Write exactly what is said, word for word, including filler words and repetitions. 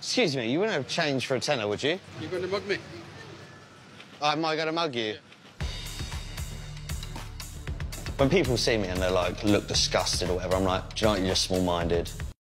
Excuse me, you wouldn't have change for a tenner, would you? You're going to mug me. Am I going to mug you? Yeah. When people see me and they're like, look disgusted or whatever, I'm like, do you know what, you're just small-minded.